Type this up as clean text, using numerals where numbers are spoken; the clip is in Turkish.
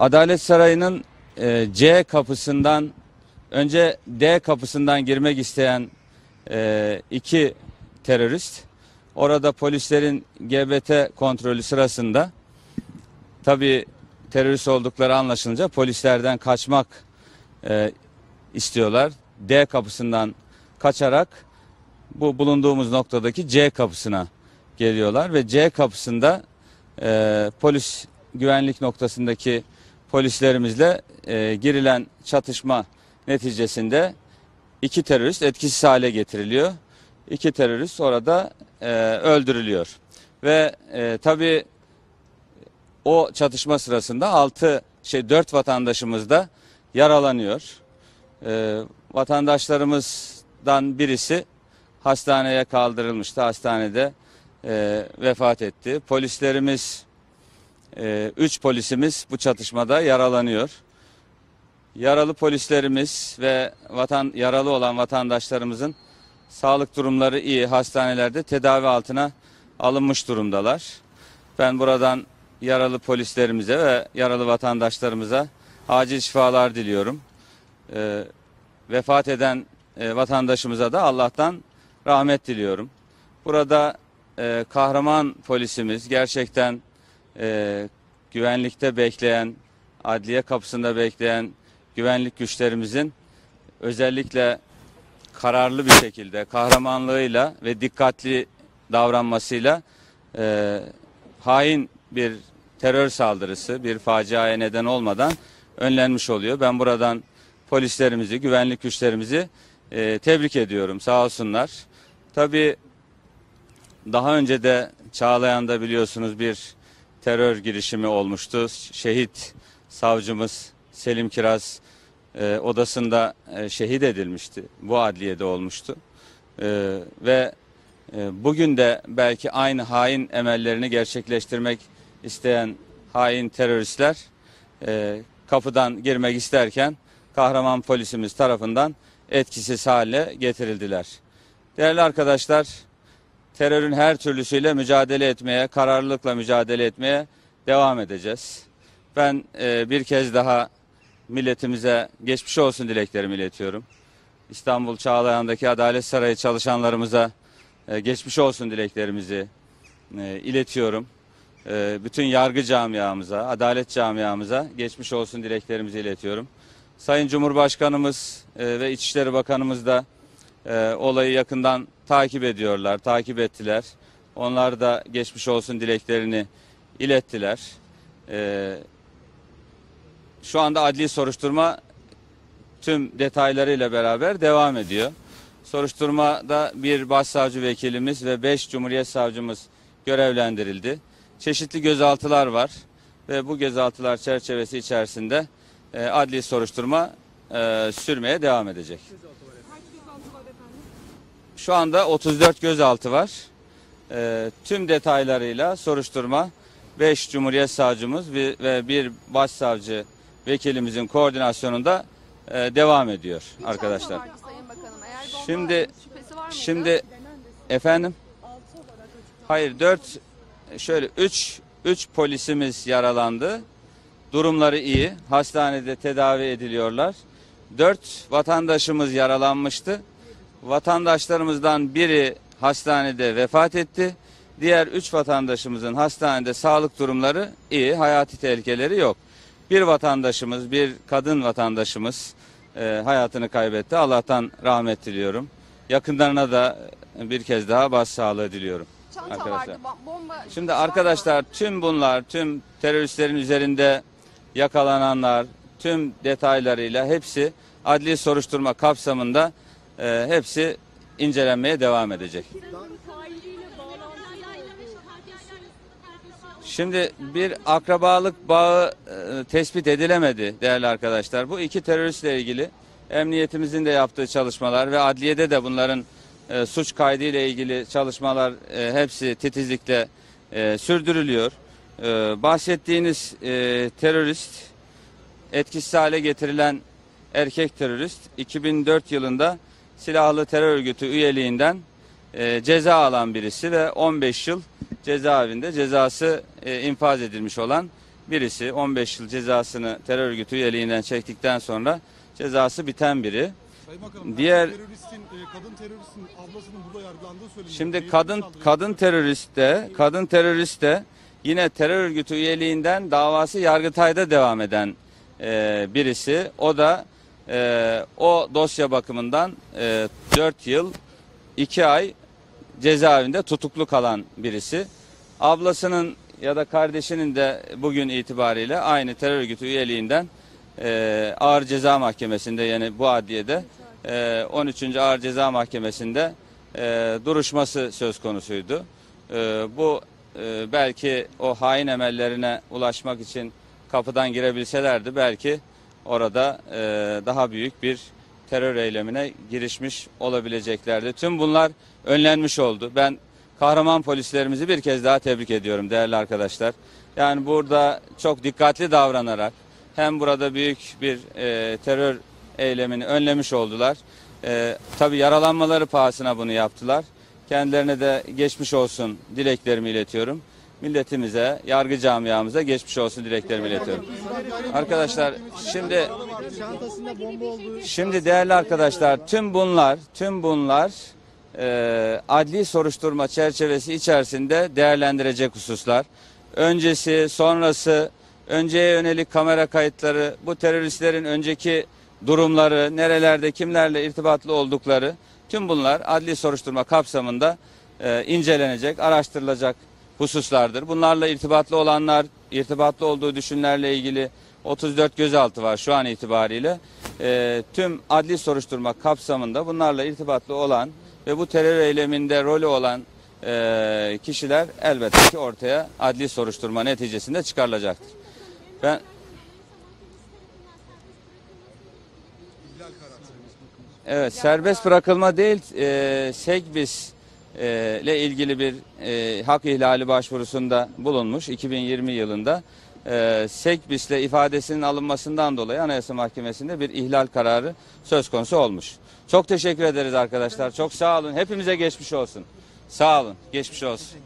Adalet Sarayı'nın C kapısından önce D kapısından girmek isteyen iki terörist orada polislerin GBT kontrolü sırasında tabii terörist oldukları anlaşılınca polislerden kaçmak istiyorlar. D kapısından kaçarak bu bulunduğumuz noktadaki C kapısına geliyorlar ve C kapısında polis güvenlik noktasındaki polislerimizle girilen çatışma neticesinde iki terörist etkisiz hale getiriliyor. İki terörist orada öldürülüyor. Ve tabii o çatışma sırasında 4 vatandaşımız da yaralanıyor. Vatandaşlarımızdan birisi hastaneye kaldırılmıştı. Hastanede vefat etti. Polislerimiz 3 polisimiz bu çatışmada yaralanıyor. Yaralı polislerimiz ve yaralı olan vatandaşlarımızın sağlık durumları iyi. Hastanelerde tedavi altına alınmış durumdalar. Ben buradan yaralı polislerimize ve yaralı vatandaşlarımıza acil şifalar diliyorum. Vefat eden vatandaşımıza da Allah'tan rahmet diliyorum. Burada kahraman polisimiz gerçekten güvenlikte bekleyen, adliye kapısında bekleyen güvenlik güçlerimizin özellikle kararlı bir şekilde kahramanlığıyla ve dikkatli davranmasıyla hain bir terör saldırısı, bir faciaya neden olmadan önlenmiş oluyor. Ben buradan polislerimizi, güvenlik güçlerimizi tebrik ediyorum. Sağ olsunlar. Tabii daha önce de Çağlayan'da biliyorsunuz bir terör girişimi olmuştu. Şehit savcımız Selim Kiraz odasında şehit edilmişti. Bu adliyede olmuştu. Ve bugün de belki aynı hain emellerini gerçekleştirmek isteyen hain teröristler kapıdan girmek isterken kahraman polisimiz tarafından etkisiz hale getirildiler. Değerli arkadaşlar, terörün her türlüsüyle mücadele etmeye, kararlılıkla mücadele etmeye devam edeceğiz. Ben bir kez daha milletimize geçmiş olsun dileklerimi iletiyorum. İstanbul Çağlayan'daki Adalet Sarayı çalışanlarımıza geçmiş olsun dileklerimizi iletiyorum. Bütün yargı camiamıza, adalet camiamıza geçmiş olsun dileklerimizi iletiyorum. Sayın Cumhurbaşkanımız ve İçişleri Bakanımız da olayı yakından takip ediyorlar, takip ettiler. Onlar da geçmiş olsun dileklerini ilettiler. Şu anda adli soruşturma tüm detaylarıyla beraber devam ediyor. Soruşturmada bir başsavcı vekilimiz ve 5 Cumhuriyet savcımız görevlendirildi. Çeşitli gözaltılar var ve bu gözaltılar çerçevesi içerisinde adli soruşturma sürmeye devam edecek. Şu anda 34 gözaltı var. Tüm detaylarıyla soruşturma 5 Cumhuriyet savcımız ve bir başsavcı vekilimizin koordinasyonunda devam ediyor arkadaşlar. Şimdi efendim? Hayır, 3 polisimiz yaralandı. Durumları iyi. Hastanede tedavi ediliyorlar. 4 vatandaşımız yaralanmıştı. Vatandaşlarımızdan biri hastanede vefat etti. Diğer 3 vatandaşımızın hastanede sağlık durumları iyi, hayati tehlikeleri yok. Bir vatandaşımız, bir kadın vatandaşımız hayatını kaybetti. Allah'tan rahmet diliyorum. Yakınlarına da bir kez daha başsağlığı diliyorum. Arkadaşlar. Şimdi arkadaşlar tüm teröristlerin üzerinde yakalananlar, tüm detaylarıyla hepsi adli soruşturma kapsamında hepsi incelenmeye devam edecek. Şimdi bir akrabalık bağı tespit edilemedi değerli arkadaşlar. Bu iki teröristle ilgili emniyetimizin de yaptığı çalışmalar ve adliyede de bunların suç kaydı ile ilgili çalışmalar hepsi titizlikle sürdürülüyor. Bahsettiğiniz terörist, etkisiz hale getirilen erkek terörist 2004 yılında silahlı terör örgütü üyeliğinden ceza alan birisi ve 15 yıl cezaevinde cezası infaz edilmiş olan Birisi 15 yıl cezasını terör örgütü üyeliğinden çektikten sonra cezası biten biri. Bakalım, diğer kadın teröristin ablasının burada yargılandığı söyleniyor. Şimdi kadın terörist de yine terör örgütü üyeliğinden davası Yargıtay'da devam eden birisi. O da o dosya bakımından 4 yıl 2 ay cezaevinde tutuklu kalan birisi. Ablasının ya da kardeşinin de bugün itibariyle aynı terör örgütü üyeliğinden Ağır Ceza Mahkemesi'nde, yani bu adliyede 13. Ağır Ceza Mahkemesi'nde duruşması söz konusuydu. Bu belki o hain emellerine ulaşmak için kapıdan girebilselerdi belki orada daha büyük bir terör eylemine girişmiş olabileceklerdi. Tüm bunlar önlenmiş oldu. Ben kahraman polislerimizi bir kez daha tebrik ediyorum değerli arkadaşlar. Yani burada çok dikkatli davranarak hem burada büyük bir terör eylemini önlemiş oldular. Tabii yaralanmaları pahasına bunu yaptılar. Kendilerine de geçmiş olsun dileklerimi iletiyorum. Milletimize, yargı camiamıza geçmiş olsun dileklerimi iletiyorum. Arkadaşlar şimdi değerli arkadaşlar tüm bunlar adli soruşturma çerçevesi içerisinde değerlendirecek hususlar. Öncesi, sonrası, önceye yönelik kamera kayıtları, bu teröristlerin önceki durumları, nerelerde, kimlerle irtibatlı oldukları, tüm bunlar adli soruşturma kapsamında incelenecek, araştırılacak hususlardır. Bunlarla irtibatlı olanlar, irtibatlı olduğu düşünülenlerle ilgili 34 gözaltı var şu an itibariyle. Tüm adli soruşturma kapsamında bunlarla irtibatlı olan ve bu terör eyleminde rolü olan kişiler elbette ki ortaya adli soruşturma neticesinde çıkarılacaktır. Evet, serbest bırakılma değil, SEGBİS ile ilgili bir hak ihlali başvurusunda bulunmuş 2020 yılında. SEGBİS ile ifadesinin alınmasından dolayı Anayasa Mahkemesi'nde bir ihlal kararı söz konusu olmuş. Çok teşekkür ederiz arkadaşlar. Çok sağ olun. Hepimize geçmiş olsun. Sağ olun. Geçmiş olsun.